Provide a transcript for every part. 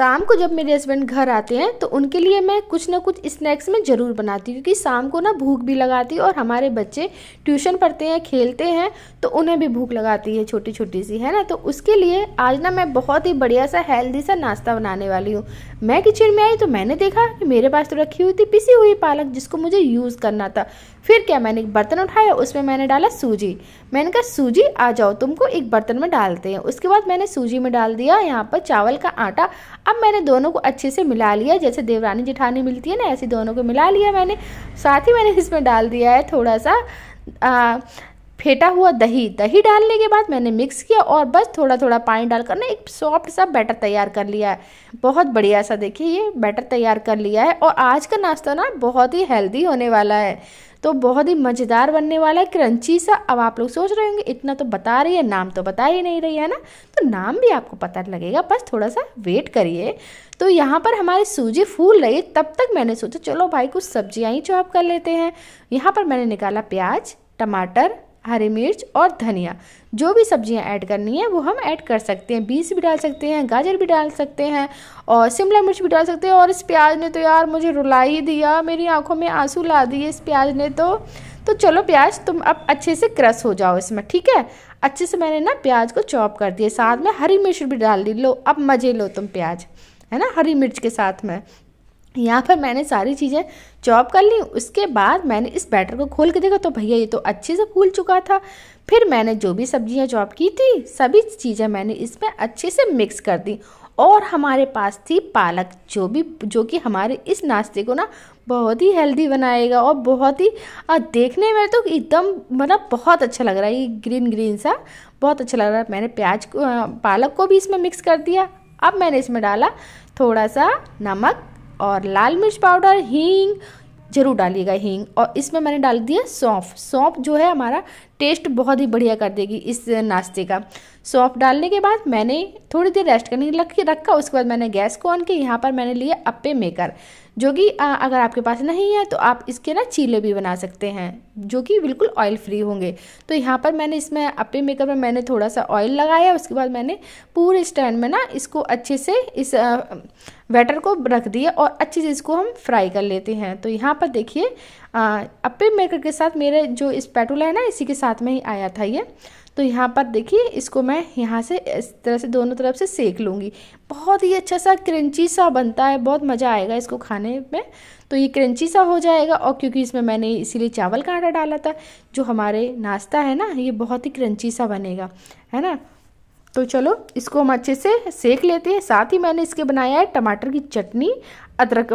शाम को जब मेरे हस्बैंड घर आते हैं तो उनके लिए मैं कुछ ना कुछ स्नैक्स में ज़रूर बनाती हूँ, क्योंकि शाम को ना भूख भी लगाती है और हमारे बच्चे ट्यूशन पढ़ते हैं, खेलते हैं, तो उन्हें भी भूख लगाती है छोटी छोटी सी, है ना। तो उसके लिए आज ना मैं बहुत ही बढ़िया सा हेल्दी सा नाश्ता बनाने वाली हूँ। मैं किचन में आई तो मैंने देखा कि मेरे पास तो रखी हुई थी पिसी हुई पालक, जिसको मुझे यूज़ करना था। फिर क्या, मैंने एक बर्तन उठाया, उसमें मैंने डाला सूजी। मैंने कहा सूजी आ जाओ, तुमको एक बर्तन में डालते हैं। उसके बाद मैंने सूजी में डाल दिया यहाँ पर चावल का आटा। अब मैंने दोनों को अच्छे से मिला लिया, जैसे देवरानी जेठानी मिलती है ना, ऐसे दोनों को मिला लिया मैंने। साथ ही मैंने इसमें डाल दिया है थोड़ा सा फेंटा हुआ दही। दही डालने के बाद मैंने मिक्स किया और बस थोड़ा थोड़ा पानी डालकर ना एक सॉफ्ट सा बैटर तैयार कर लिया है। बहुत बढ़िया सा देखिए ये बैटर तैयार कर लिया है। और आज का नाश्ता ना बहुत ही हेल्दी होने वाला है, तो बहुत ही मज़ेदार बनने वाला है, क्रंची सा। अब आप लोग सोच रहे होंगे इतना तो बता रही है, नाम तो बता ही नहीं रही है ना, तो नाम भी आपको पता लगेगा, बस थोड़ा सा वेट करिए। तो यहाँ पर हमारी सूजी फूल रही है, तब तक मैंने सोचा चलो भाई कुछ सब्जियाँ ही चॉप कर लेते हैं। यहाँ पर मैंने निकाला प्याज, टमाटर, हरी मिर्च और धनिया। जो भी सब्जियां ऐड करनी है वो हम ऐड कर सकते हैं, बीन्स भी डाल सकते हैं, गाजर भी डाल सकते हैं और शिमला मिर्च भी डाल सकते हैं। और इस प्याज ने तो यार मुझे रुला ही दिया, मेरी आंखों में आंसू ला दिए इस प्याज ने तो चलो प्याज तुम अब अच्छे से क्रश हो जाओ इसमें, ठीक है। अच्छे से मैंने ना प्याज को चॉप कर दिया, साथ में हरी मिर्च भी डाल दी। लो अब मज़े लो तुम प्याज, है ना, हरी मिर्च के साथ में। यहाँ पर मैंने सारी चीज़ें चॉप कर ली। उसके बाद मैंने इस बैटर को खोल के देखा तो भैया ये तो अच्छे से फूल चुका था। फिर मैंने जो भी सब्जियाँ चॉप की थी सभी चीज़ें मैंने इसमें अच्छे से मिक्स कर दी। और हमारे पास थी पालक, जो कि हमारे इस नाश्ते को ना बहुत ही हेल्दी बनाएगा और बहुत ही देखने में तो एकदम मतलब बहुत अच्छा लग रहा है, ये ग्रीन ग्रीन सा बहुत अच्छा लग रहा है। मैंने पालक को भी इसमें मिक्स कर दिया। अब मैंने इसमें डाला थोड़ा सा नमक और लाल मिर्च पाउडर, हींग जरूर डालिएगा हींग। और इसमें मैंने डाल दिया सौंफ। सौंफ जो है हमारा टेस्ट बहुत ही बढ़िया कर देगी इस नाश्ते का। सौंफ डालने के बाद मैंने थोड़ी देर रेस्ट करने के रखा। उसके बाद मैंने गैस को ऑन किया। यहाँ पर मैंने लिया अप्पे मेकर, जो कि अगर आपके पास नहीं है तो आप इसके ना चीले भी बना सकते हैं, जो कि बिल्कुल ऑयल फ्री होंगे। तो यहाँ पर मैंने इसमें अप्पे मेकर में मैंने थोड़ा सा ऑयल लगाया। उसके बाद मैंने पूरे स्टैंड में ना इसको अच्छे से इस बैटर को रख दिया और अच्छे से इसको हम फ्राई कर लेते हैं। तो यहाँ पर देखिए अप्पे मेकर के साथ मेरे जो स्पैटूला है ना, इसी के साथ में ही आया था ये। तो यहाँ पर देखिए इसको मैं यहाँ से इस तरह से दोनों तरफ से सेक लूँगी। बहुत ही अच्छा सा क्रंची सा बनता है, बहुत मज़ा आएगा इसको खाने में। तो ये क्रंची सा हो जाएगा और क्योंकि इसमें मैंने इसीलिए चावल का आटा डाला था, जो हमारे नाश्ता है ना ये बहुत ही क्रंची सा बनेगा, है ना। तो चलो इसको हम अच्छे से सेक लेते हैं। साथ ही मैंने इसके बनाया है टमाटर की चटनी, अदरक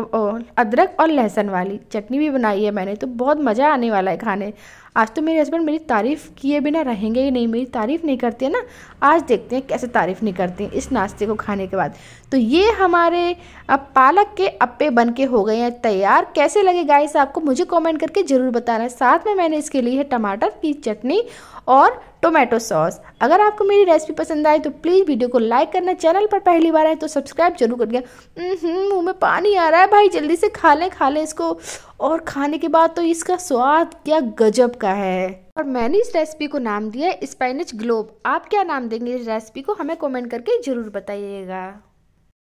और लहसुन वाली चटनी भी बनाई है मैंने। तो बहुत मज़ा आने वाला है खाने। आज तो मेरे हस्बैंड मेरी तारीफ़ किए बिना रहेंगे ही नहीं, मेरी तारीफ़ नहीं करते ना, आज देखते हैं कैसे तारीफ़ नहीं करते हैं इस नाश्ते को खाने के बाद। तो ये हमारे अब पालक के अप्पे बनके हो गए हैं तैयार। कैसे लगे गाइस आपको मुझे कमेंट करके ज़रूर बताना। साथ में मैंने इसके लिए टमाटर की चटनी और टोमेटो सॉस। अगर आपको मेरी रेसिपी पसंद आए तो प्लीज़ वीडियो को लाइक करना, चैनल पर पहली बार आए तो सब्सक्राइब जरूर कर देना। मुँह में पानी आ रहा है भाई, जल्दी से खा लें इसको। और खाने के बाद तो इसका स्वाद क्या गजब का है। और मैंने इस रेसिपी को नाम दिया है स्पिनच ग्लोब। आप क्या नाम देंगे इस रेसिपी को, हमें कमेंट करके ज़रूर बताइएगा।